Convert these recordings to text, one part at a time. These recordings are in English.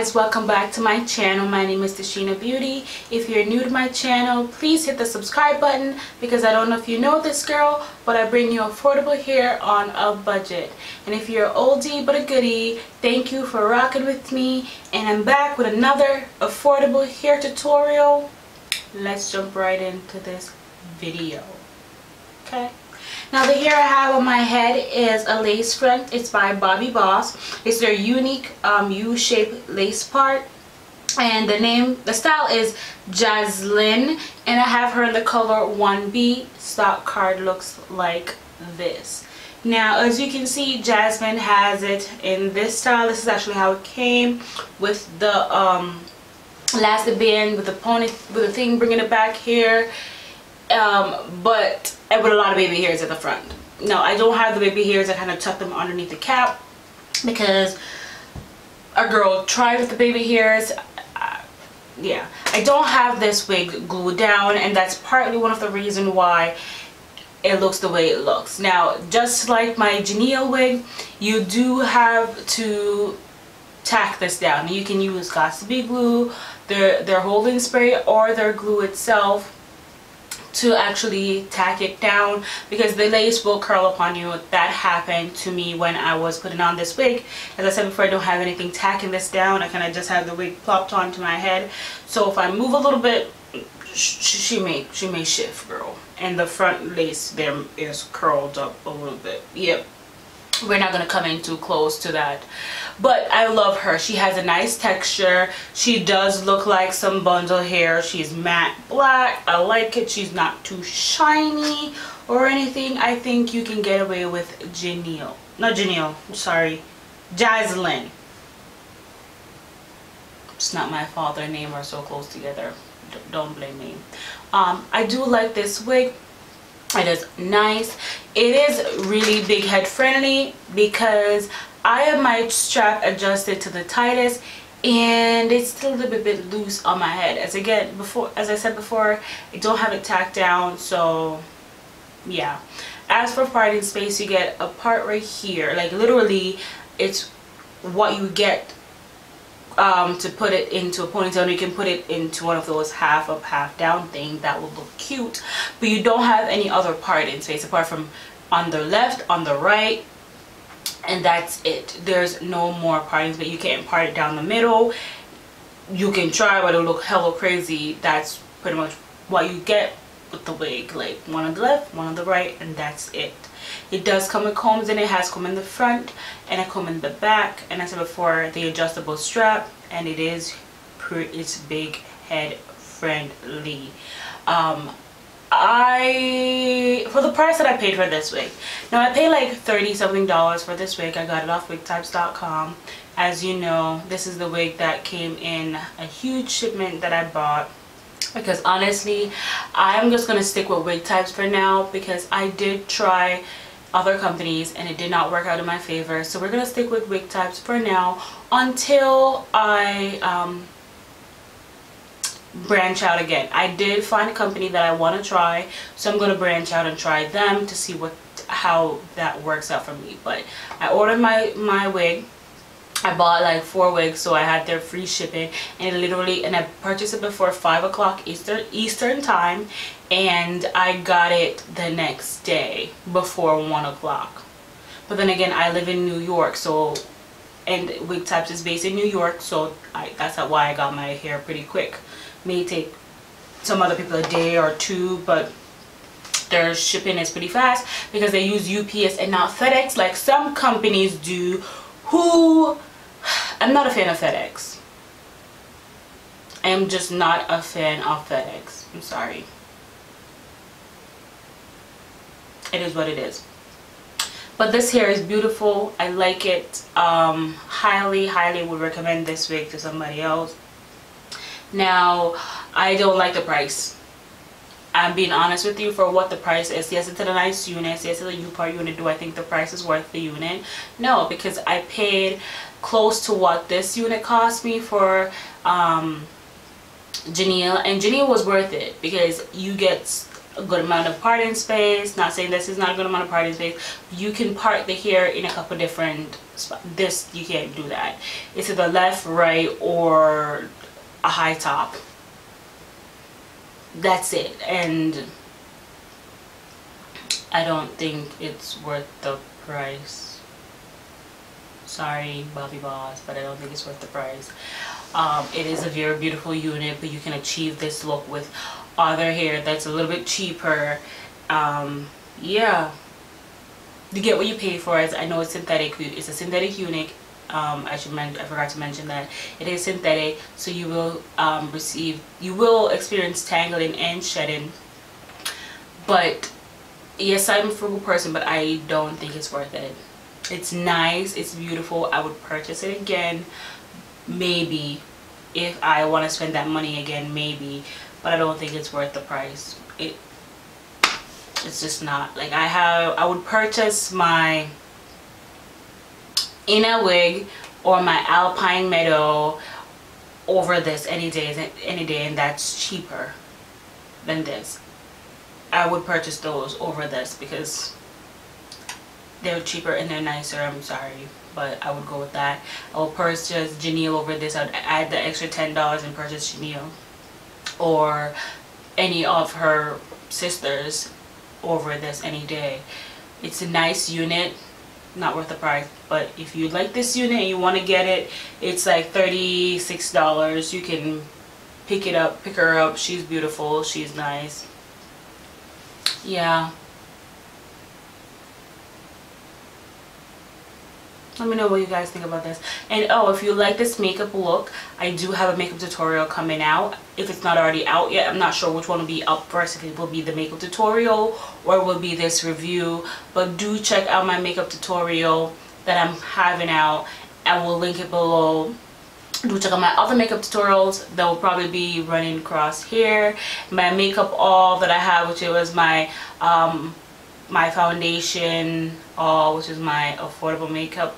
guys, welcome back to my channel. My name is Tashina Beauty. If you're new to my channel, please hit the subscribe button because I don't know if you know this girl, but I bring you affordable hair on a budget. And if you're an oldie but a goodie, thank you for rocking with me. And I'm back with another affordable hair tutorial. Let's jump right into this video. Okay. Now the hair I have on my head is a lace front. It's by Bobbi Boss. It's their unique U-shaped lace part. And the style is Jazzlyn. And I have her in the color 1B. Stock card looks like this. Now as you can see, Jazzlyn has it in this style. This is actually how it came with the elastic band, with the ponytail, with the thing bringing it back here. But with a lot of baby hairs at the front. No, I don't have the baby hairs. I kind of tuck them underneath the cap because a girl tried with the baby hairs. Yeah, I don't have this wig glued down, and that's partly one of the reason why it looks the way it looks. Now, just like my Janelle wig, you do have to tack this down. You can use Got2b glue, their holding spray, or their glue itself to actually tack it down, because the lace will curl up on you. That happened to me when I was putting on this wig. As I said before, I don't have anything tacking this down. I kind of just have the wig plopped onto my head. So if I move a little bit, she may shift, girl. And the front lace there is curled up a little bit. Yep. We're not going to come in too close to that. But I love her. She has a nice texture. She does look like some bundle hair. She's matte black. I like it. She's not too shiny or anything. I think you can get away with Janelle. Not Janelle. I'm sorry. Jazzlyn. It's not my fault. Their names are so close together. Don't blame me. I do like this wig. It is nice. It is really big head friendly because I have my strap adjusted to the tightest, and it's still a little bit loose on my head. As I said before, I don't have it tacked down, so yeah. As for parting space, you get a part right here. Like literally, it's what you get to put it into a ponytail, and you can put it into one of those half up, half down thing that will look cute, but you don't have any other part in space apart from on the left, on the right, and that's it. There's no more partings, but you can't part it down the middle. You can try, but it'll look hella crazy. That's pretty much what you get with the wig, like one on the left, one on the right, and that's it. It does come with combs, and it has comb in the front and a comb in the back, and as I said before, the adjustable strap, and it is it's big head friendly. For the price that I paid for this wig, now I paid like $30 something for this wig. I got it off wigtypes.com. as you know, this is the wig that came in a huge shipment that I bought, because honestly, I'm just going to stick with wig types for now, because I did try other companies and it did not work out in my favor. So we're going to stick with wig types for now until I branch out again. I did find a company that I want to try, so I'm going to branch out and try them to see how that works out for me. But I ordered my wig. I bought like 4 wigs, so I had their free shipping, and I purchased it before 5 o'clock Eastern time, and I got it the next day before 1 o'clock. But then again, I live in New York, so, and Wig Types is based in New York, so that's why I got my hair pretty quick. May take some other people a day or two, but their shipping is pretty fast because they use UPS and not FedEx like some companies do. I'm not a fan of FedEx. I am just not a fan of FedEx. I'm sorry. It is what it is. But this hair is beautiful. I like it. Highly, highly would recommend this wig to somebody else. Now, I don't like the price. I'm being honest with you for what the price is. Yes, it's a nice unit. Yes, it's a U-part unit. Do I think the price is worth the unit? No, because I paid close to what this unit cost me for Janelle, and Janelle was worth it because you get a good amount of parting space. Not saying this is not a good amount of parting space. You can part the hair in a couple different spots. This, you can't do that. It's either left, right, or a high top. That's it. And I don't think it's worth the price. Sorry, Bobbi Boss, but I don't think it's worth the price. It is a very beautiful unit, but you can achieve this look with other hair that's a little bit cheaper. Yeah, you get what you pay for. I know it's synthetic. It's a synthetic unit. I forgot to mention that it is synthetic, so you will experience tangling and shedding. But yes, I'm a frugal person, but I don't think it's worth it. It's nice, it's beautiful. I would purchase it again, maybe, if I want to spend that money again, maybe, but I don't think it's worth the price. It's just not. Like, I would purchase my inner wig or my Alpine Meadow over this any day, and that's cheaper than this. I would purchase those over this because they're cheaper and they're nicer. I'm sorry, but I would go with that. I would purchase Janelle over this. I'd add the extra $10 and purchase Janelle or any of her sisters over this any day. It's a nice unit, not worth the price. But if you like this unit and you want to get it, it's like $36. You can pick it up, pick her up. She's beautiful, she's nice. Yeah, let me know what you guys think about this. And oh, if you like this makeup look, I do have a makeup tutorial coming out. If it's not already out yet, I'm not sure which one will be up first, if it will be the makeup tutorial or will be this review. But do check out my makeup tutorial that I'm having out. I will link it below. Do check out my other makeup tutorials that will probably be running across here. My makeup all that I have, which it was my my foundation haul, which is my affordable makeup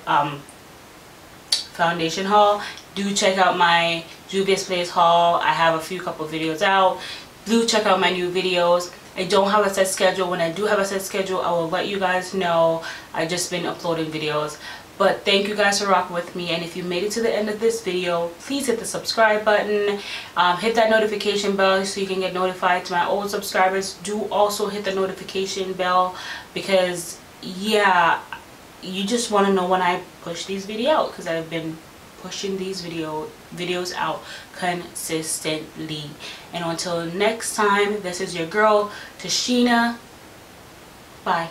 foundation haul. Do check out my Juvia's Place haul. I have a couple videos out. Do check out my new videos. I don't have a set schedule. When I do have a set schedule, I will let you guys know. I've just been uploading videos. But thank you guys for rocking with me, and if you made it to the end of this video, please hit the subscribe button, hit that notification bell so you can get notified. To my old subscribers, do also hit the notification bell, because yeah, you just want to know when I push these videos out, because I've been pushing these videos out consistently. And until next time, this is your girl Tashina. Bye.